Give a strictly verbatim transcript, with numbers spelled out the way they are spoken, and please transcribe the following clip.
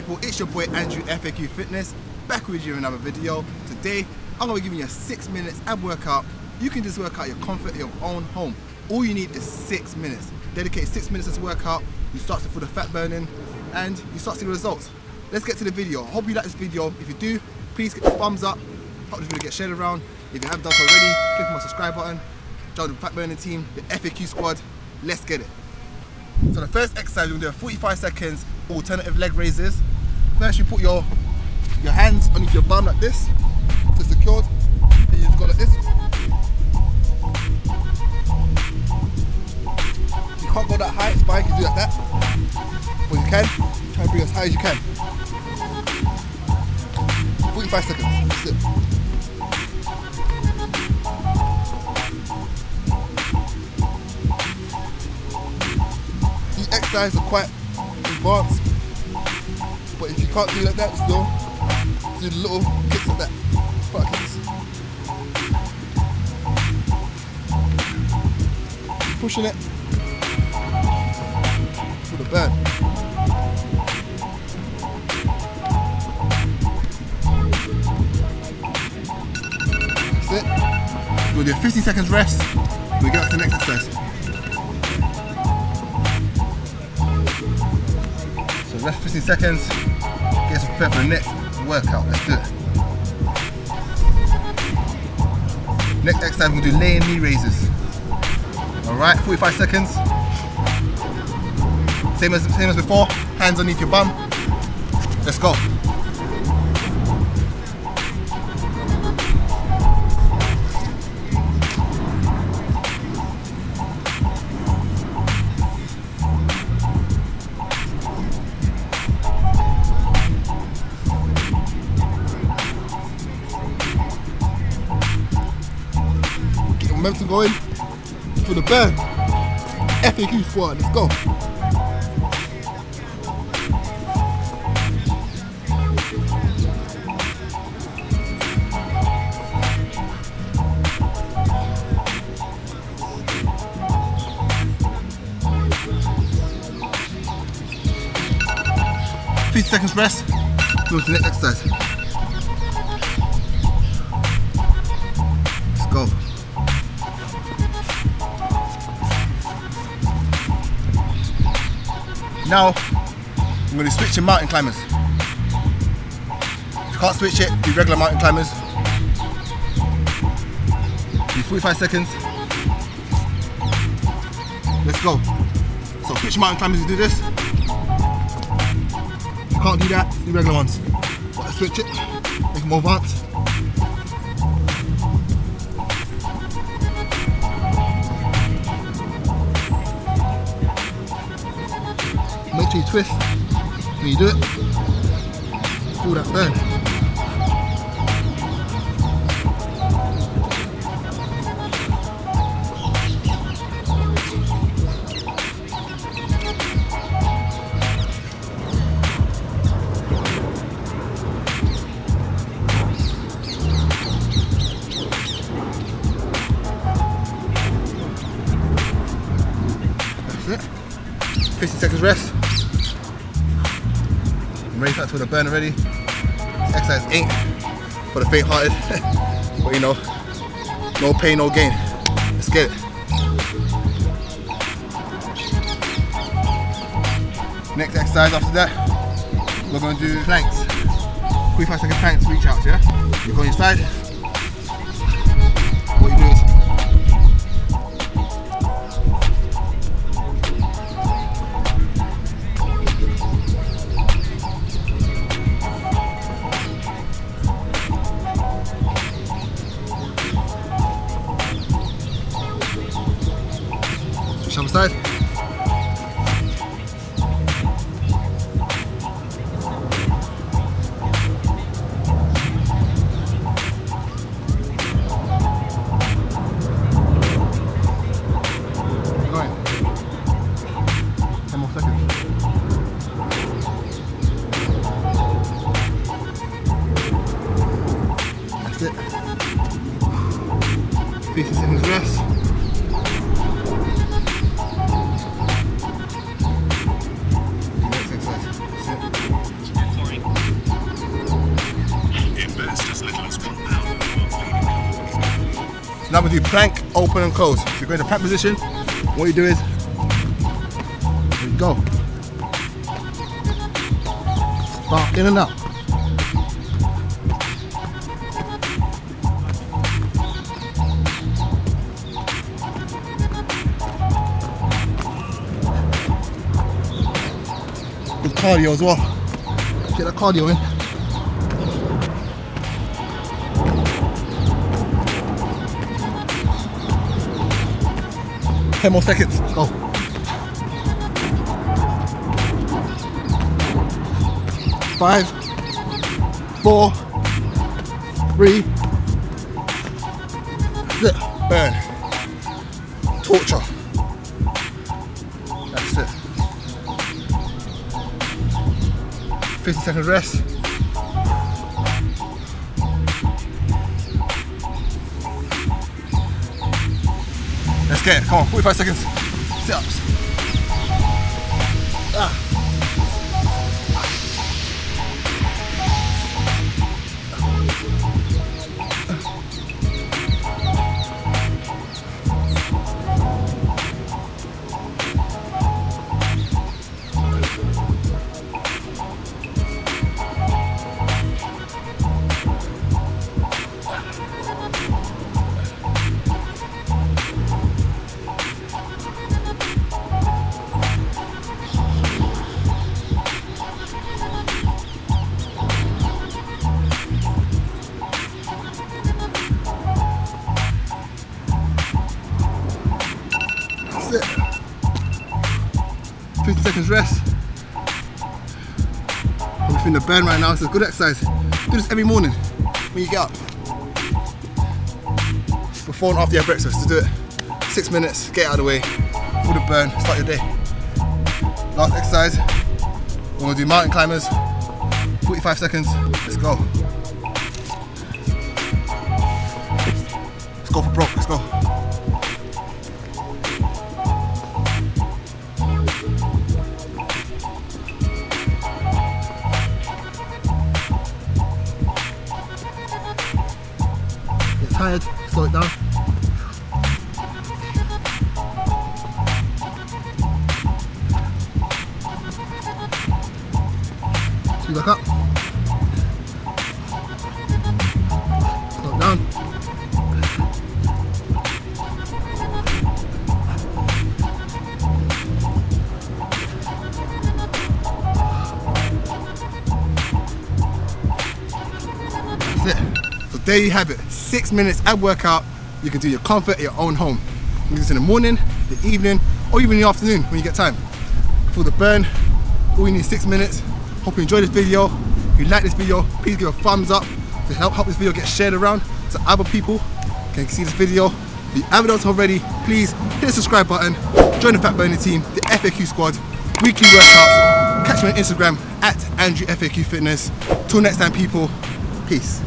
people, it's your boy Andrew F A Q Fitness, back with you in another video. Today, I'm gonna be giving you a six minutes ab workout. You can just work out your comfort in your own home. All you need is six minutes. Dedicate six minutes to this workout, you start to feel the fat burning, and you start to see the results. Let's get to the video. I hope you like this video. If you do, please get the thumbs up. Hope this video gets shared around. If you haven't done so already, click on my subscribe button. Join the Fat Burning team, the F A Q squad. Let's get it. So the first exercise, we're going to do a forty-five seconds alternative leg raises. First you put your, your hands underneath your bum like this, so it's secured, and you just go like this. You can't go that high, it's fine, you can do like that. But you can, try and bring it as high as you can. forty-five seconds, that's it. Exercises are quite advanced, but if you can't do it like that, still do the little kicks like that. Fuck it. Pushing it for the burn. That's it. We'll do a fifteen seconds rest. We go to the next exercise. Last fifteen seconds, get some prep for the next workout. Let's do it. Next exercise, we'll do laying knee raises. Alright, forty-five seconds. Same as, same as before, hands underneath your bum. Let's go. Momentum going for the burn. F A Q squad, let's go. fifty seconds rest. Move to the next exercise. Let's go. Now, I'm going to switch to mountain climbers. If you can't switch it, do regular mountain climbers. Do forty-five seconds. Let's go. So switch mountain climbers, you do this. If you can't do that, do regular ones. But let's switch it, make it more advanced. Make sure you twist when you do it. Feel that burn. That's it. fifty seconds rest. Raise that to the burn already. Exercise ain't for the faint-hearted, but you know, no pain, no gain. Let's get it. Next exercise after that, we're gonna do planks. forty-five second planks, reach out, yeah? You go inside. What you do is on the side. Keep going. ten more seconds. That's it. fifty seconds rest. going to do plank, open and close. If you're going to plank position, what you do is, here you go. Start in and out. Good cardio as well. Get that cardio in. ten more seconds, let's go. Five, four, three, zip, burn, torture. That's it. fifty second rest. Let's get it, come on, forty-five seconds, sit-ups. Ah. fifty seconds rest. I'm feeling the burn right now, it's a good exercise. Do this every morning when you get up. Before and after your breakfast, to do it. Six minutes, get out of the way, feel the burn, start your day. Last exercise, we're gonna do mountain climbers, forty-five seconds, let's go. Let's go for broke, let's go. Tired, slow it down. Speed back up. Slow it down. That's it. So there you have it. Six minutes ab workout, you can do your comfort at your own home. You can do this in the morning, the evening, or even in the afternoon when you get time. Feel the burn, all you need is six minutes. Hope you enjoyed this video. If you like this video, please give a thumbs up to help, help this video get shared around so other people can see this video. If you haven't done so already, please hit the subscribe button, join the Fat Burning team, the F A Q squad, weekly workouts. Catch me on Instagram at Andrew F A Q Fitness. Till next time people, peace.